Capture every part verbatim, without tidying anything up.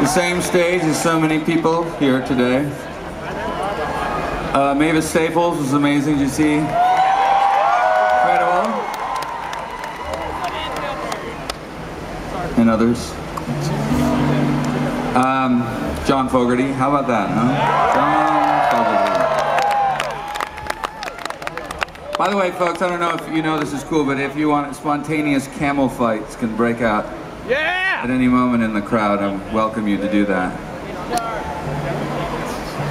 the same stage as so many people here today. Uh, Mavis Staples was amazing, did you see? Incredible. And others. Um, John Fogerty, how about that, huh? John Fogerty. By the way, folks, I don't know if you know this is cool, but if you want it, spontaneous camel fights can break out. Yeah! At any moment in the crowd, I welcome you to do that.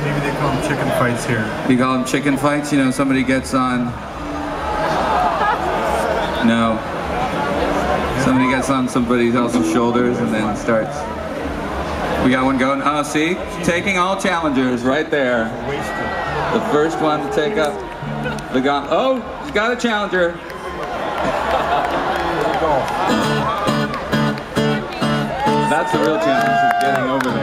Maybe they call them chicken fights here. You call them chicken fights? You know, somebody gets on... No. Somebody gets on somebody else's shoulders and then starts... We got one going. Oh, see? Taking all challengers right there. The first one to take up the gauntlet. Oh! He's got a challenger! That's the real challenge, is getting over there.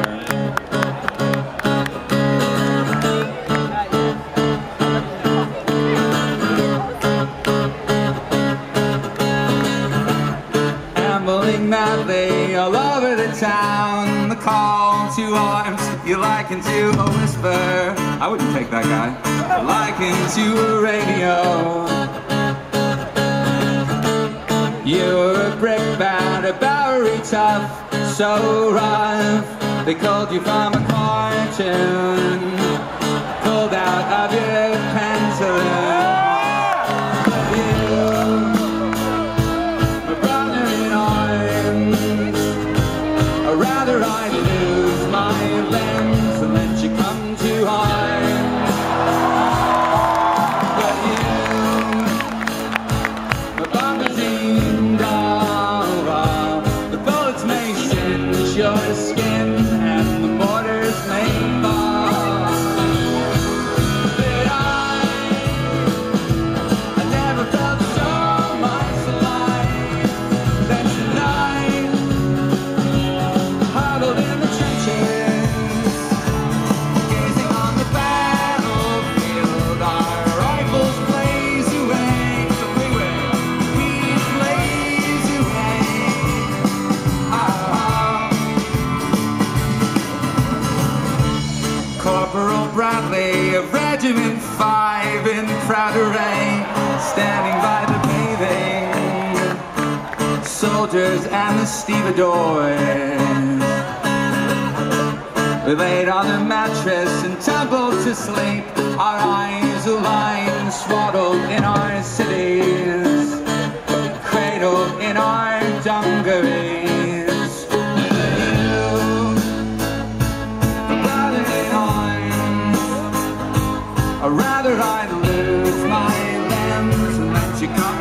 Ambling that way all over the town, the call to arms you liken to a whisper. I wouldn't take that guy. You liken to a radio. You're a brickbat, a Bowery tough. So rough, they called you from a cartoon, pulled out of your pantaloon. But you, my brother in arms, I'd rather I lose my limbs than let you come to harm. But you, my bombazine doll, the bullets may shoot your skin and the mortars may fall, but I, I never felt so much alive than tonight, huddled in the trenches, gazing on the battlefield, our rifles blaze away, the freeway, we blaze away. Our Corporal Bradley of Regiment five in proud array, standing by the bathing soldiers and the stevedores. We laid on a mattress and tumbled to sleep, our eyes aligned, swaddled in our cities, cradled in our dungarees. I'd rather I lose my limbs than let you come.